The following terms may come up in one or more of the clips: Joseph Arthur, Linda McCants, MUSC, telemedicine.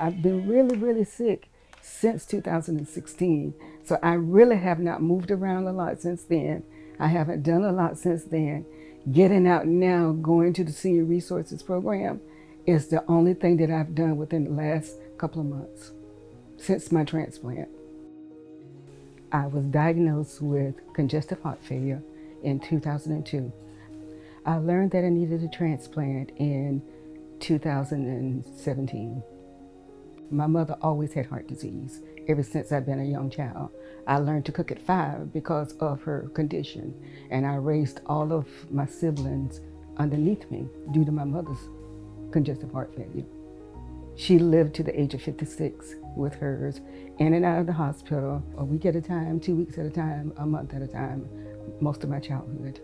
I've been really, really sick since 2016. So I really have not moved around a lot since then. I haven't done a lot since then. Getting out now, going to the Senior Resources Program is the only thing that I've done within the last couple of months since my transplant. I was diagnosed with congestive heart failure in 2002. I learned that I needed a transplant in 2017. My mother always had heart disease ever since I've been a young child. I learned to cook at 5 because of her condition, and I raised all of my siblings underneath me due to my mother's congestive heart failure. She lived to the age of 56 with hers, in and out of the hospital, a week at a time, 2 weeks at a time, a month at a time, most of my childhood.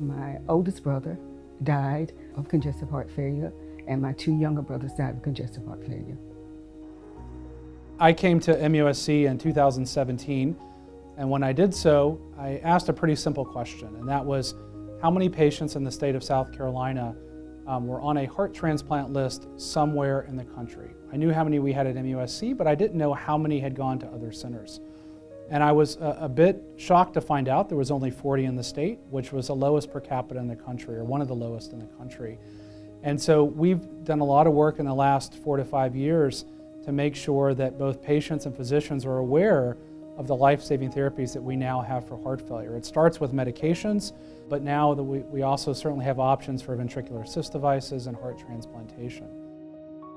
My oldest brother died of congestive heart failure, and my 2 younger brothers died of congestive heart failure. I came to MUSC in 2017, and when I did so, I asked a pretty simple question, and that was, how many patients in the state of South Carolina were on a heart transplant list somewhere in the country? I knew how many we had at MUSC, but I didn't know how many had gone to other centers. And I was a bit shocked to find out there was only 40 in the state, which was the lowest per capita in the country, or one of the lowest in the country. And so we've done a lot of work in the last 4 to 5 years to make sure that both patients and physicians are aware of the life-saving therapies that we now have for heart failure. It starts with medications, but now that we also certainly have options for ventricular assist devices and heart transplantation.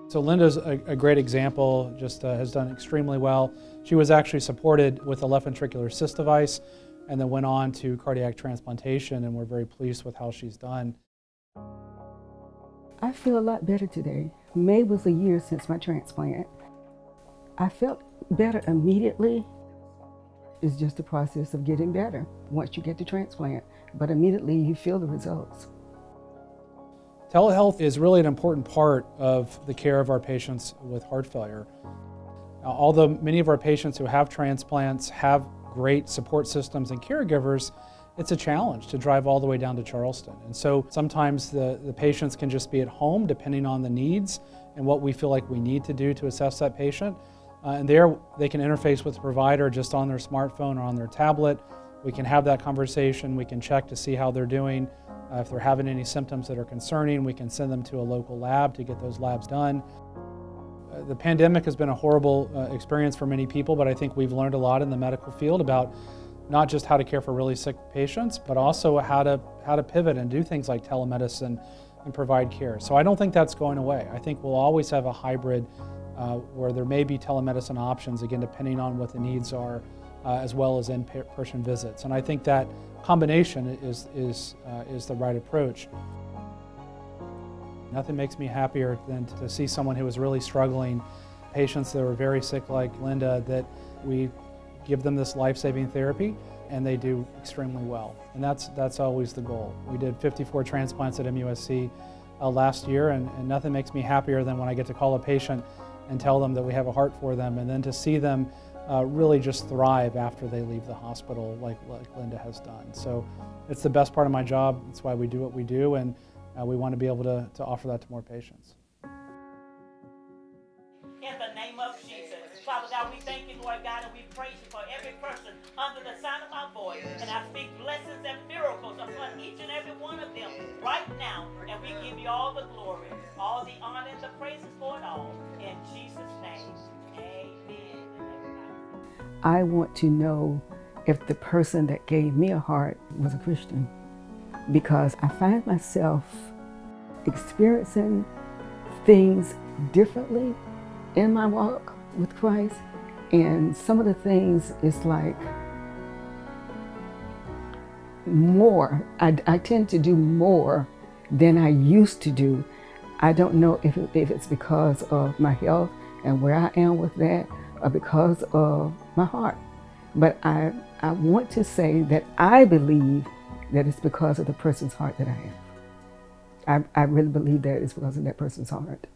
So Linda's a great example, just has done extremely well. She was actually supported with a left ventricular assist device and then went on to cardiac transplantation, and we're very pleased with how she's done. I feel a lot better today. May was a year since my transplant. I felt better immediately. It's just a process of getting better once you get the transplant, but immediately you feel the results. Telehealth is really an important part of the care of our patients with heart failure. Although many of our patients who have transplants have great support systems and caregivers, it's a challenge to drive all the way down to Charleston. And so sometimes the patients can just be at home depending on the needs and what we feel like we need to do to assess that patient. And there they can interface with the provider just on their smartphone or on their tablet. We can have that conversation, we can check to see how they're doing. If they're having any symptoms that are concerning, we can send them to a local lab to get those labs done. The pandemic has been a horrible experience for many people, but I think we've learned a lot in the medical field about not just how to care for really sick patients, but also how to pivot and do things like telemedicine and provide care. So I don't think that's going away. I think we'll always have a hybrid where there may be telemedicine options, again, depending on what the needs are, as well as in-person visits. And I think that combination is the right approach. Nothing makes me happier than to see someone who is really struggling, patients that are very sick like Linda, that we give them this life-saving therapy and they do extremely well. And that's always the goal. We did 54 transplants at MUSC last year, and nothing makes me happier than when I get to call a patient and tell them that we have a heart for them, and then to see them really just thrive after they leave the hospital like Linda has done. So it's the best part of my job. That's why we do what we do, and we want to be able to offer that to more patients. In the name of Jesus, Father God, we thank you, Lord God, and we praise you for every person under the sound of my voice, and I speak blessings and miracles upon each and every one of them right now, and we give you all the glory, all the honor, and the praises for it all. In Jesus' name, amen. I want to know if the person that gave me a heart was a Christian, because I find myself experiencing things differently in my walk with Christ, and some of the things is like more. I tend to do more than I used to do. I don't know if it's because of my health and where I am with that, or because of my heart. But I want to say that I believe that it's because of the person's heart that I have. I really believe that it's because of that person's heart.